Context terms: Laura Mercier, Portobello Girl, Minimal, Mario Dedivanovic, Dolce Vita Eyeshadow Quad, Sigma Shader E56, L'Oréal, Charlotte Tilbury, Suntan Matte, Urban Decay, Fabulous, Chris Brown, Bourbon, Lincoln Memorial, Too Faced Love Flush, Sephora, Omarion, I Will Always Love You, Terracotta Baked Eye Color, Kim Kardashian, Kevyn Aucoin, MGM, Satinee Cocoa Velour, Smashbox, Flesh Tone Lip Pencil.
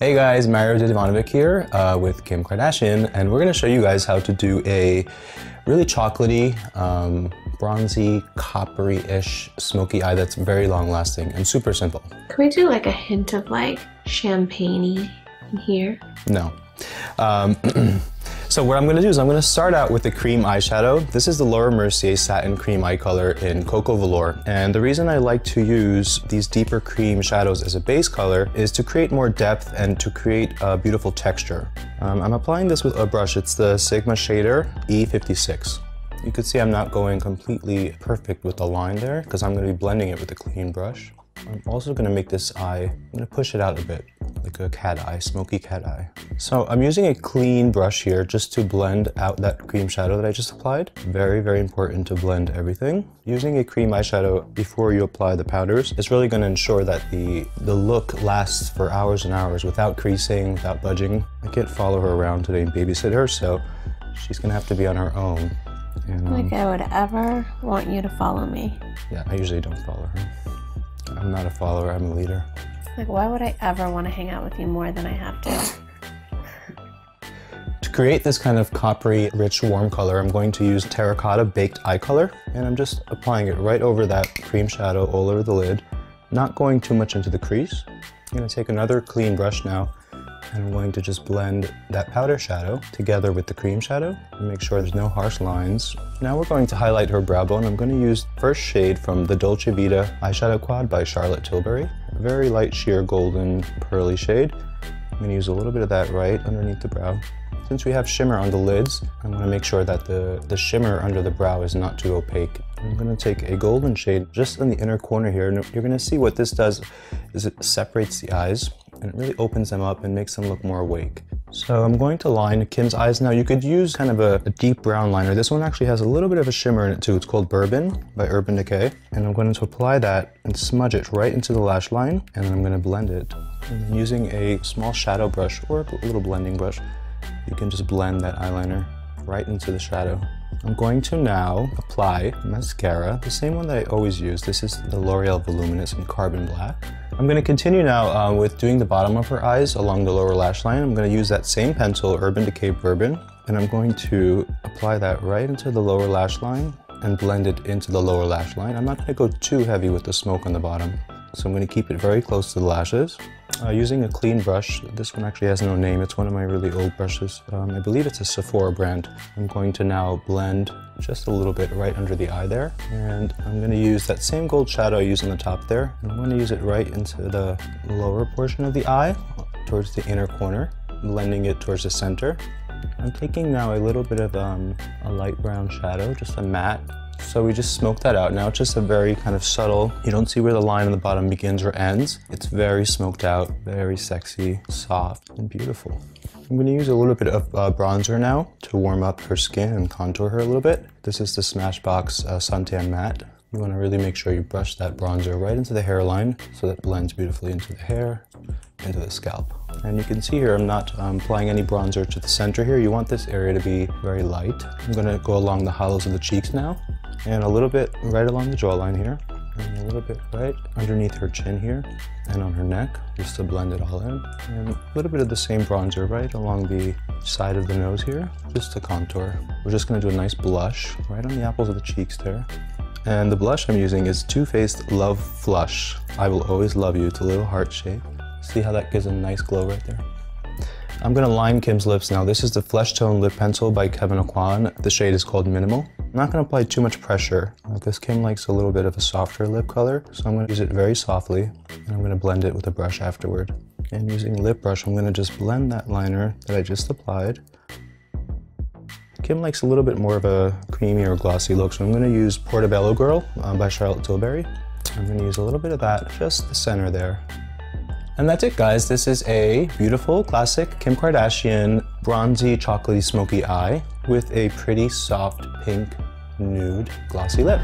Hey guys, Mario Dedivanovic here with Kim Kardashian, and we're going to show you guys how to do a really chocolatey, bronzy, coppery-ish smoky eye that's very long-lasting and super simple. Can we do like a hint of like champagne-y in here? No. So what I'm going to do is I'm going to start out with the cream eyeshadow. This is the Laura Mercier Satin Cream Eye Color in Cocoa Velour. And the reason I like to use these deeper cream shadows as a base color is to create more depth and to create a beautiful texture. I'm applying this with a brush. It's the Sigma Shader E56. You can see I'm not going completely perfect with the line there because I'm going to be blending it with a clean brush. I'm also going to make this eye, I'm going to push it out a bit, like a cat eye, smoky cat eye. So I'm using a clean brush here just to blend out that cream shadow that I just applied. Very, very important to blend everything. Using a cream eyeshadow before you apply the powders, it's really going to ensure that the look lasts for hours and hours without creasing, without budging. I can't follow her around today and babysit her, so she's going to have to be on her own. And, like I would ever want you to follow me. Yeah, I usually don't follow her. I'm not a follower, I'm a leader. Like, why would I ever want to hang out with you more than I have to? To create this kind of coppery, rich, warm color, I'm going to use Terracotta Baked Eye Color, and I'm just applying it right over that cream shadow, all over the lid, not going too much into the crease. I'm going to take another clean brush now, and I'm going to just blend that powder shadow together with the cream shadow and make sure there's no harsh lines. Now we're going to highlight her brow bone. I'm going to use the first shade from the Dolce Vita Eyeshadow Quad by Charlotte Tilbury. A very light sheer golden pearly shade. I'm going to use a little bit of that right underneath the brow. Since we have shimmer on the lids, I'm going to make sure that the shimmer under the brow is not too opaque. I'm going to take a golden shade just in the inner corner here, and you're going to see what this does is it separates the eyes. And it really opens them up and makes them look more awake. So I'm going to line Kim's eyes now. You could use kind of a deep brown liner. This one actually has a little bit of a shimmer in it too. It's called Bourbon by Urban Decay. And I'm going to apply that and smudge it right into the lash line. And then I'm going to blend it. And then using a small shadow brush or a little blending brush, you can just blend that eyeliner right into the shadow. I'm going to now apply mascara, the same one that I always use. This is the L'Oréal Voluminous in Carbon Black. I'm going to continue now with doing the bottom of her eyes along the lower lash line. I'm going to use that same pencil, Urban Decay Bourbon, and I'm going to apply that right into the lower lash line and blend it into the lower lash line. I'm not going to go too heavy with the smoke on the bottom, so I'm going to keep it very close to the lashes. Using a clean brush, this one actually has no name, it's one of my really old brushes. I believe it's a Sephora brand. I'm going to now blend just a little bit right under the eye there. And I'm going to use that same gold shadow I used on the top there. I'm going to use it right into the lower portion of the eye, towards the inner corner, blending it towards the center. I'm taking now a little bit of a light brown shadow, just a matte. So we just smoke that out. Now it's just a very kind of subtle, you don't see where the line on the bottom begins or ends. It's very smoked out, very sexy, soft, and beautiful. I'm going to use a little bit of bronzer now to warm up her skin and contour her a little bit. This is the Smashbox Suntan Matte. You want to really make sure you brush that bronzer right into the hairline so that it blends beautifully into the hair, into the scalp. And you can see here I'm not applying any bronzer to the center here. You want this area to be very light. I'm going to go along the hollows of the cheeks now. And a little bit right along the jawline here, and a little bit right underneath her chin here, and on her neck, just to blend it all in. And a little bit of the same bronzer right along the side of the nose here, just to contour. We're just going to do a nice blush right on the apples of the cheeks there. And the blush I'm using is Too Faced Love Flush. I Will Always Love You. It's a little heart shape. See how that gives a nice glow right there? I'm going to line Kim's lips now. This is the Flesh Tone Lip Pencil by Kevyn Aucoin. The shade is called Minimal. I'm not going to apply too much pressure. This Kim likes a little bit of a softer lip color, so I'm going to use it very softly, and I'm going to blend it with a brush afterward. And using lip brush, I'm going to just blend that liner that I just applied. Kim likes a little bit more of a creamy or glossy look, so I'm going to use Portobello Girl by Charlotte Tilbury. I'm going to use a little bit of that, just the center there. And that's it, guys. This is a beautiful, classic Kim Kardashian bronzy, chocolatey, smoky eye with a pretty soft pink nude glossy lip.